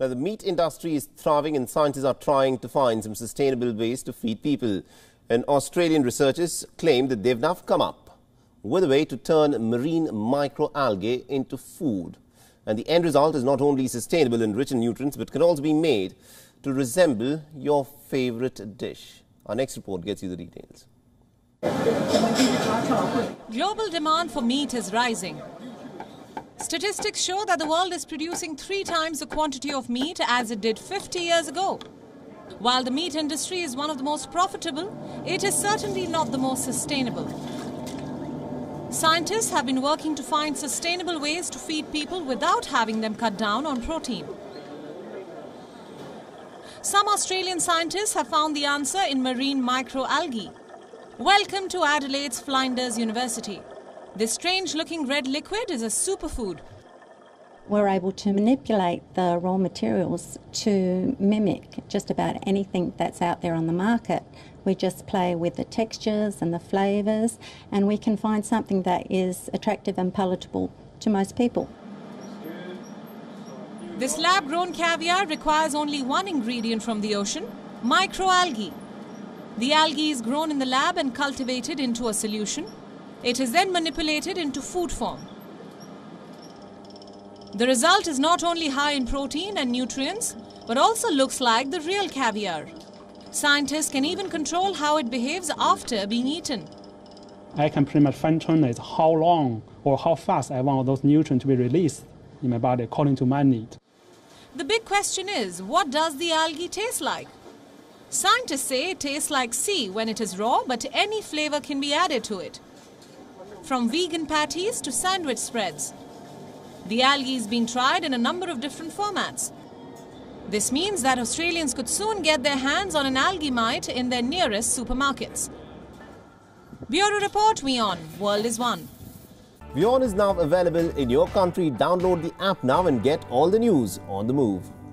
Now, the meat industry is thriving and scientists are trying to find some sustainable ways to feed people. And Australian researchers claim that they've now come up with a way to turn marine microalgae into food. And the end result is not only sustainable and rich in nutrients, but can also be made to resemble your favorite dish. Our next report gets you the details. Global demand for meat is rising. Statistics show that the world is producing 3 times the quantity of meat as it did 50 years ago. While the meat industry is one of the most profitable, it is certainly not the most sustainable. Scientists have been working to find sustainable ways to feed people without having them cut down on protein. Some Australian scientists have found the answer in marine microalgae. Welcome to Adelaide's Flinders University. This strange-looking red liquid is a superfood. We're able to manipulate the raw materials to mimic just about anything that's out there on the market. We just play with the textures and the flavours, and we can find something that is attractive and palatable to most people. This lab-grown caviar requires only one ingredient from the ocean, microalgae. The algae is grown in the lab and cultivated into a solution. It is then manipulated into food form. The result is not only high in protein and nutrients, but also looks like the real caviar. Scientists can even control how it behaves after being eaten. I can pretty much fine-tune it how long or how fast I want those nutrients to be released in my body according to my need. The big question is, what does the algae taste like? Scientists say it tastes like sea when it is raw, but any flavor can be added to it. From vegan patties to sandwich spreads. The algae is being tried in a number of different formats. This means that Australians could soon get their hands on an algae mite in their nearest supermarkets. Bureau Report, WION. World is One. WION is now available in your country. Download the app now and get all the news on the move.